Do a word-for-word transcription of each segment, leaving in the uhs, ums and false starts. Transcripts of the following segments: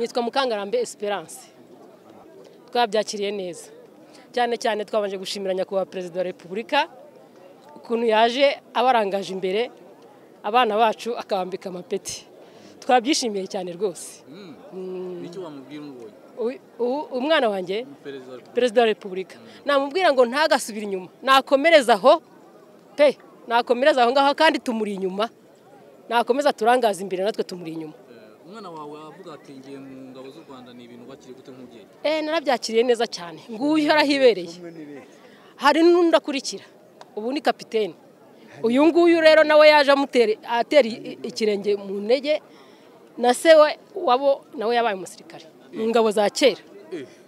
nitwa Mukangarambe Esperance. Twabyakiriye neza cyane cyane, twabanje gushimira nyakubahwa Perezida wa Repubulika ukuntu yaje abarangaje imbere abana bacu akabambika amapeti. Twabyishimiye cyane rwose. N'icyo wamubwira ubonye umwana wanjye Perezida wa Repubulika, namubwira ngo ntagasubira inyuma, nakomereza aho pe nakomereza aho ngaho, kandi tumuri inyuma, nakomeza turangaza imbere natwe tumuri inyuma. Umwana wawe avuga ati ngiye mu ngabo z'u Rwanda ni ibintu bakiri gute nk'ugiye? Eh narabyakiriye neza cyane. Nguyu Rahibereye. Hari n'undi akurikira. Ubu ni kapiteni. Uyu nguyu rero nawe yaje amutere atera ikirenge mu ntege, na se wabo nawe yabaye umusirikare mu ngabo za kera.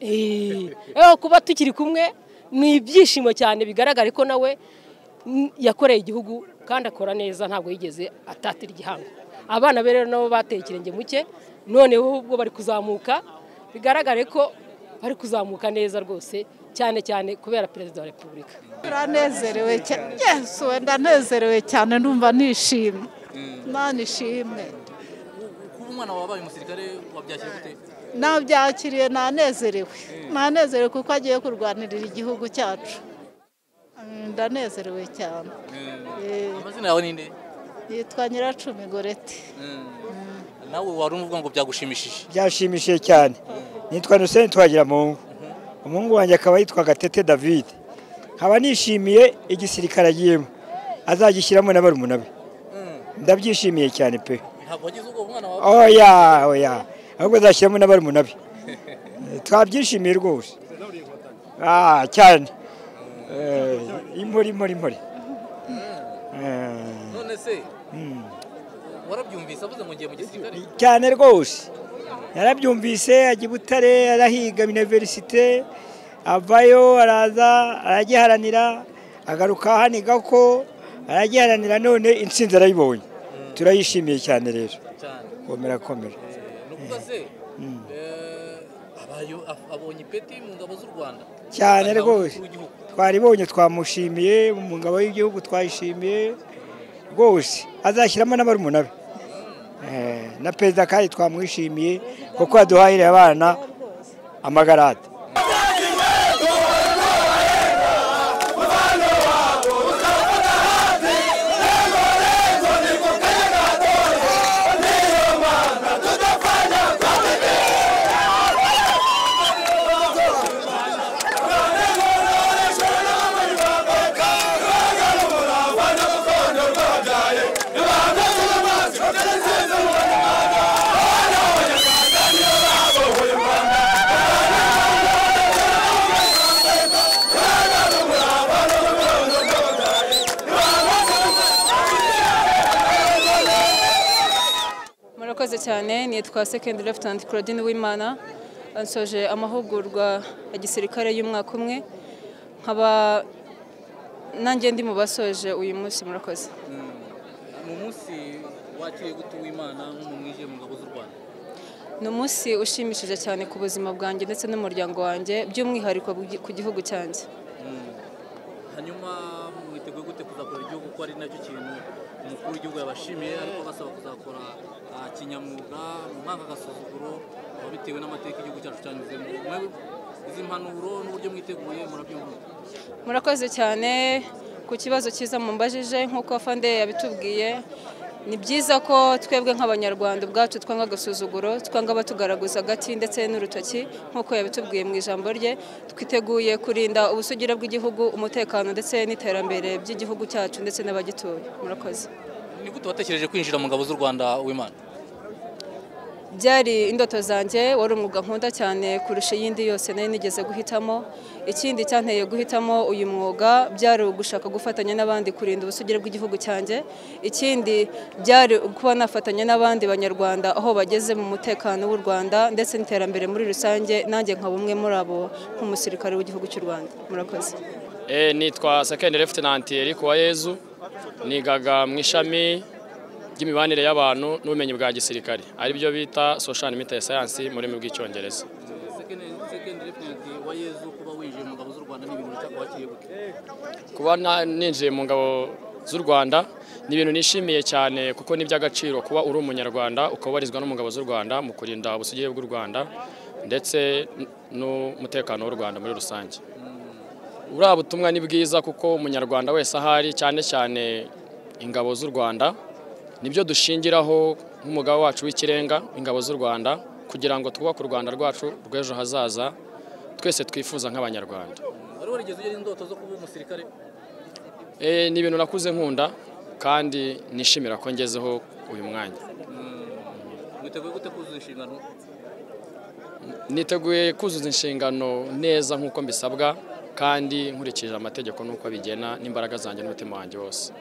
Eh eh kuba tukiri kumwe ni ibyishimo cyane, bigaragara ko nawe yakoreye igihugu kandi akora neza, ntabwo yigeze atatira igihango. Abana berero nabo batekirenge muke, none ubwo bari kuzamuka bigaragare ko bari kuzamuka neza rwose, cyane cyane kubera Perezida wa Repubulika. Naranezerewe cyane, yes wenda nezerewe cyane, ndumva nishimye. Nanishimye. Kuba umwana wabaye umusirikare wabyakiriye gute? Nabyakiriye nanezerewe. Nanezerewe kuko agiye kurwanirira igihugu cyacu. Ndanezerewe cyane. Amazina yawe ni nde? Yitwa Nyiracumi Gorete. Nawe warumva ngo byagushimishije? Byashimishije cyane. Nitwa Nuseni Twagira Mungu. Umungu wanjye akaba yitwa Gatete David. Nkaba nishimiye igisirikare agiyemo, azagishyiramo na barumuna be. Ndabyishimiye cyane pe. Habagize ubwo umwana wawe? Oya oya. Ahubwo azashyiramo na barumuna be. Twabyishimiye rwose. Ah cyane. Eh imori imori imori. Warabyumvise avuze ngo ngiye mu gisirikare cyane rwose. Yarabyumvise ajya Butare arahiga universite, avayo araza aragiharanira, agaruka haniga ko aragiharanira, none intsinzi arayibonye. Turayishimiye cyane rero komera komera. Nuko se abayo abonye peti mu ngabo z'u Rwanda cyane rwose, twaribonye twamushimiye mu ngabo y'igihugu, twayishimiye rwose, azashyiramo n'abarumuna be. Eh na Perezida kandi twamwishimiye kuko aduhaye abana amagarada. Cyane nitwa Second Lieutenant Claudine Wimana, ansoje amahugurwa ya gisirikare y'umwaka umwe, nkaba nanjye ndi mu basoje uyu munsi. Murakoze. Mu munsi wakiriye gute Wimana nk'umwije mu ngabo z'u Rwanda? Ni umunsi ushimishije cyane ku buzima bwanjye ndetse n'umuryango wanjye, by'umwihariko ku gihugu cyanjye. Hanyuma mwiteguye gute kuzakora igihugu ko ari nacyo kintu umukuru w'igihugu yabashimiye, ariko basaba kuzakora kinyamwuga umwaka gasuzuguro bitewe n'amateka igihugu cyacu cyanyuzemo? Izimpanuro n'uburyo mwiteguye murabyumva? Murakoze cyane ku kibazo cyiza mumbajije. Nk'uko afande yabitubwiye, ni byiza ko twebwe nk'abanyarwanda ubwacu twanga gasuzuguro, twanga batugaragaza agati ndetse n'urutoki. Nk'uko yabitubwiye mu ijambo rye, twiteguye kurinda ubusugire bw'igihugu, umutekano ndetse n'iterambere by'igihugu cyacu ndetse n'abagituye. Murakoze. Ni gute watekereje kwinjira mu ngabo z'u Rwanda Wimana? Byari indoto zanjye, wari umwuga nkunda cyane kurusha iyindi yose nari nigeze guhitamo. Ikindi cyanteye guhitamo uyu mwuga byari ugushaka gufatanya n'abandi kurinda ubusugire bw'igihugu cyanjye. Ikindi byari kuba nafatanya n'abandi banyarwanda aho bageze mu mutekano w'u Rwanda ndetse n'iterambere muri rusange, nanjye nkaba umwe muri abo nk'umusirikare w'igihugu cy'u Rwanda. Murakoze. Eh nitwa Second Lieutenant Eriko Wayezu, nigaga mu ishami ry'imibanire y'abantu n'ubumenyi bwa gisirikare, ari byo bita social media science muri mu bw'icyongereza. Kuba ninjiye mu ngabo z'u Rwanda. Ni ibintu nishimiye cyane kuko ni by'agaciro kuba uri umunyarwanda ukabarizwa no mugabo z'u Rwanda mu kurinda ubusugire bw'u Rwanda ndetse n'umutekano w'u Rwanda muri rusange. Uriya butumwa ni bwiza kuko umunyarwanda wese ahari cyane cyane ingabo z'u Rwanda nibyo dushingiraho nk'umugabo wacu w'ikirenga ingabo z'u Rwanda kugira ngo twubake u Rwanda rwacu rw'ejo hazaza twese twifuza nk'abanyarwanda. Wari warigeze ugira indoto zo kuba umusirikare? Eh ni ibintu nakuze nkunda kandi nishimira ko ngezeho uyu mwanya. Mwiteguye gute kuzuza inshingano? Niteguye kuzuza inshingano neza nk'uko mbisabwa kandi nkurikije amategeko n'uko bigena n'imbaraga zanjye n'umutima wanjye wose.